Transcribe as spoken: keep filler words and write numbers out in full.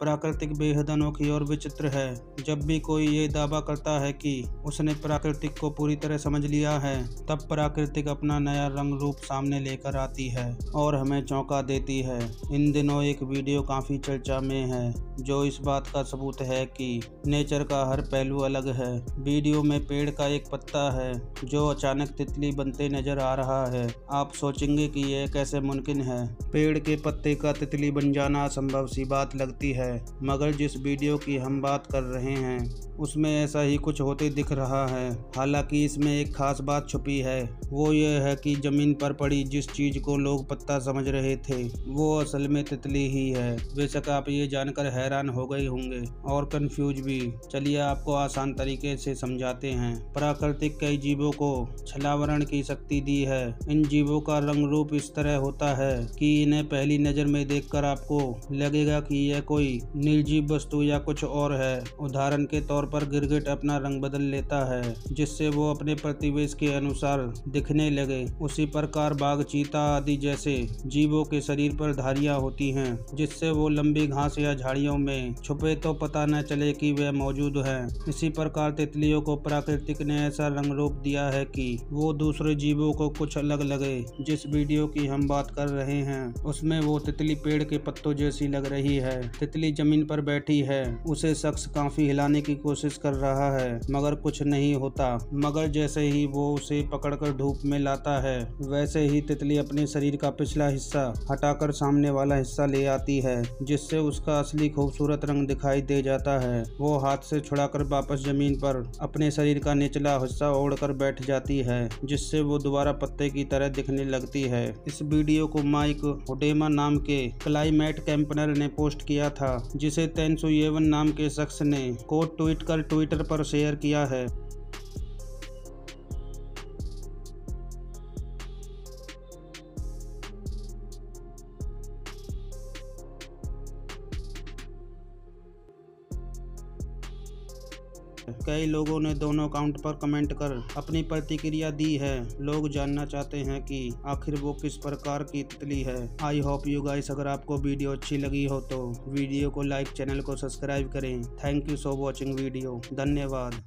प्राकृतिक बेहद अनोखी और विचित्र है। जब भी कोई ये दावा करता है कि उसने प्राकृतिक को पूरी तरह समझ लिया है, तब प्राकृतिक अपना नया रंग रूप सामने लेकर आती है और हमें चौंका देती है। इन दिनों एक वीडियो काफ़ी चर्चा में है जो इस बात का सबूत है कि नेचर का हर पहलू अलग है। वीडियो में पेड़ का एक पत्ता है जो अचानक तितली बनते नजर आ रहा है। आप सोचेंगे कि यह कैसे मुमकिन है, पेड़ के पत्ते का तितली बन जाना असंभव सी बात लगती है, मगर जिस वीडियो की हम बात कर रहे हैं उसमें ऐसा ही कुछ होते दिख रहा है। हालांकि इसमें एक खास बात छुपी है, वो ये है कि जमीन पर पड़ी जिस चीज को लोग पत्ता समझ रहे थे वो असल में तितली ही है। बेशक आप ये जानकर हैरान हो गए होंगे और कंफ्यूज भी। चलिए आपको आसान तरीके से समझाते हैं। प्राकृतिक कई जीवों को छलावरण की शक्ति दी है। इन जीवों का रंग रूप इस तरह होता है कि इन्हें पहली नजर में देखकर आपको लगेगा कि यह कोई निर्जीव वस्तु या कुछ और है। उदाहरण के तौर पर गिरगिट अपना रंग बदल लेता है जिससे वो अपने प्रतिवेश के अनुसार दिखने लगे। उसी प्रकार बाघ, चीता आदि जैसे जीवों के शरीर पर धारियां होती हैं जिससे वो लंबी घास या झाड़ियों में छुपे तो पता न चले कि वे मौजूद हैं। इसी प्रकार तितलियों को प्राकृतिक ने ऐसा रंग रूप दिया है कि वो दूसरे जीवों को कुछ अलग लगे। जिस वीडियो की हम बात कर रहे हैं उसमें वो तितली पेड़ के पत्तों जैसी लग रही है। तितली जमीन पर बैठी है, उसे शख्स काफी हिलाने की कोशिश कर रहा है मगर कुछ नहीं होता। मगर जैसे ही वो उसे पकड़कर धूप में लाता है, वैसे ही तितली अपने शरीर का पिछला हिस्सा हटाकर सामने वाला हिस्सा ले आती है जिससे उसका असली खूबसूरत रंग दिखाई दे जाता है। वो हाथ से छुड़ाकर वापस जमीन पर अपने शरीर का निचला हिस्सा ओढ़कर बैठ जाती है जिससे वो दोबारा पत्ते की तरह दिखने लगती है। इस वीडियो को माइक होडेमा नाम के क्लाइमेट कैंपनर ने पोस्ट किया था, जिसे तेनसुईएवन नाम के शख्स ने कोट ट्वीट कर ट्विटर पर शेयर किया है। कई लोगों ने दोनों अकाउंट पर कमेंट कर अपनी प्रतिक्रिया दी है। लोग जानना चाहते हैं कि आखिर वो किस प्रकार की तितली है। आई होप यू गाइस, अगर आपको वीडियो अच्छी लगी हो तो वीडियो को लाइक, चैनल को सब्सक्राइब करें। Thank you so watching video. धन्यवाद।